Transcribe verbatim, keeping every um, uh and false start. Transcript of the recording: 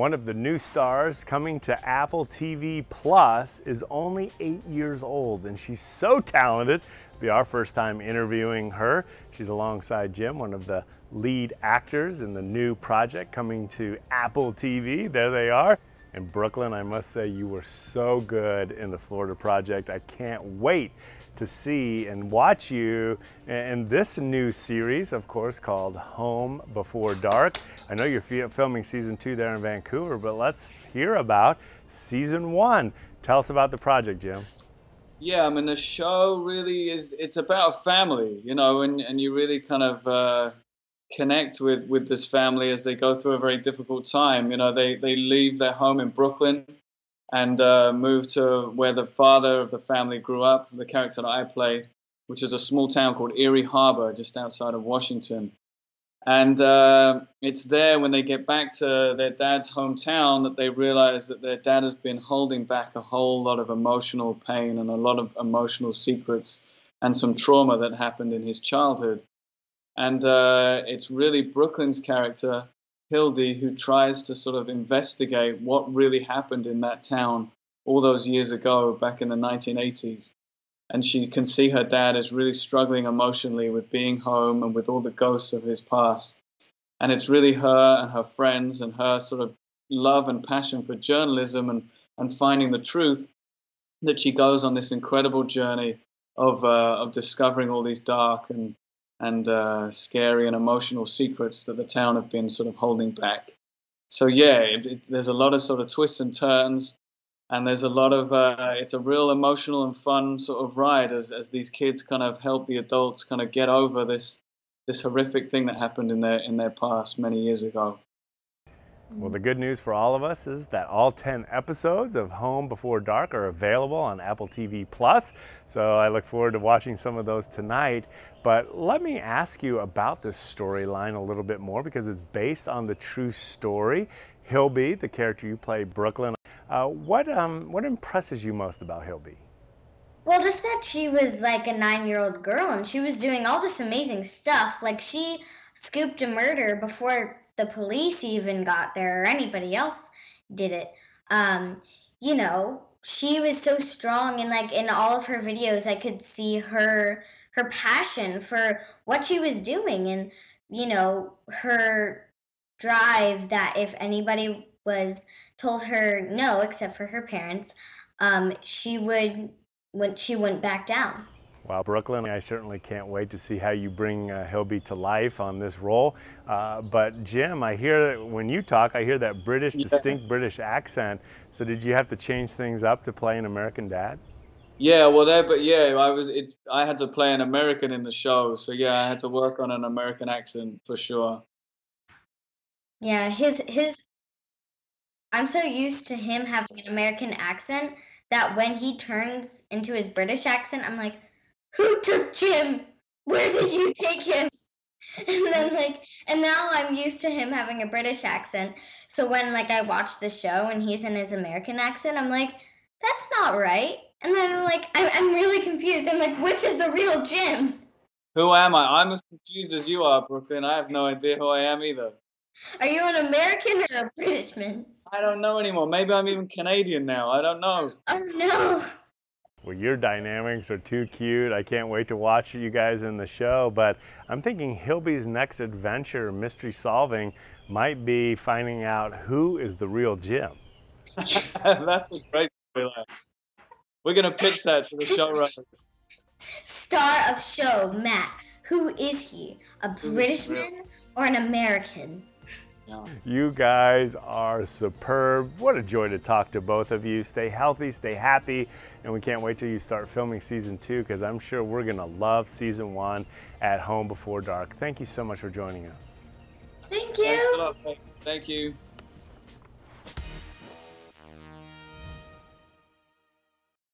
One of the new stars coming to Apple T V Plus is only eight years old, and she's so talented. It'll be our first time interviewing her. She's alongside Jim, one of the lead actors in the new project coming to Apple T V. There they are. And Brooklynn, I must say you were so good in The Florida Project. I can't wait to see and watch you in this new series, of course, called Home Before Dark. I know you're filming season two there in Vancouver, but let's hear about season one. Tell us about the project, Jim. Yeah, I mean, the show really is, it's about family, you know, and, and you really kind of uh, connect with, with this family as they go through a very difficult time. You know, they, they leave their home in Brooklynn and uh, move to where the father of the family grew up, the character that I play, which is a small town called Erie Harbor, just outside of Washington. And uh, it's there when they get back to their dad's hometown that they realize that their dad has been holding back a whole lot of emotional pain and a lot of emotional secrets and some trauma that happened in his childhood. And uh, it's really Brooklynn's character, Hilde, who tries to sort of investigate what really happened in that town all those years ago, back in the nineteen eighties. And she can see her dad is really struggling emotionally with being home and with all the ghosts of his past. And it's really her and her friends and her sort of love and passion for journalism and, and finding the truth that she goes on this incredible journey of, uh, of discovering all these dark and and uh, scary and emotional secrets that the town have been sort of holding back. So yeah, it, it, there's a lot of sort of twists and turns, and there's a lot of, uh, it's a real emotional and fun sort of ride as, as these kids kind of help the adults kind of get over this, this horrific thing that happened in their, in their past many years ago. Well, the good news for all of us is that all ten episodes of Home Before Dark are available on Apple T V Plus. So I look forward to watching some of those tonight. But let me ask you about this storyline a little bit more, because it's based on the true story. Hilde, the character you play, Brooklynn. Uh, what um, what impresses you most about Hilde? Well, just that she was like a nine-year-old girl and she was doing all this amazing stuff. Like, she scooped a murder before the police even got there or anybody else did it. Um, you know, she was so strong, and like in all of her videos, I could see her her passion for what she was doing, and you know, her drive that if anybody was told her no, except for her parents, um, she would when she went back down. Well, Brooklynn, I certainly can't wait to see how you bring uh, Hilde to life on this role. Uh, but Jim, I hear that when you talk, I hear that British, yeah. distinct British accent. So did you have to change things up to play an American dad? Yeah, well, there, but yeah, I was. It, I had to play an American in the show, so yeah, I had to work on an American accent for sure. Yeah, his his. I'm so used to him having an American accent that when he turns into his British accent, I'm like, who took Jim? Where did you take him? And then like, and now I'm used to him having a British accent. So when like I watch the show and he's in his American accent, I'm like, that's not right. And then like, I'm, I'm really confused. I'm like, which is the real Jim? Who am I? I'm as confused as you are, Brooklynn. I have no idea who I am either. Are you an American or a Britishman? I don't know anymore. Maybe I'm even Canadian now. I don't know. Oh no. Well, your dynamics are too cute. I can't wait to watch you guys in the show, but I'm thinking Hilde's next adventure, mystery solving, might be finding out who is the real Jim. That's a great storyline. We're going to pitch that to the showrunners. Star of show, Matt. Who is he? A Britishman or an American? You guys are superb. What a joy to talk to both of you. Stay healthy, stay happy, and we can't wait till you start filming season two, because I'm sure we're going to love season one at Home Before Dark. Thank you so much for joining us. Thank you. Thank you.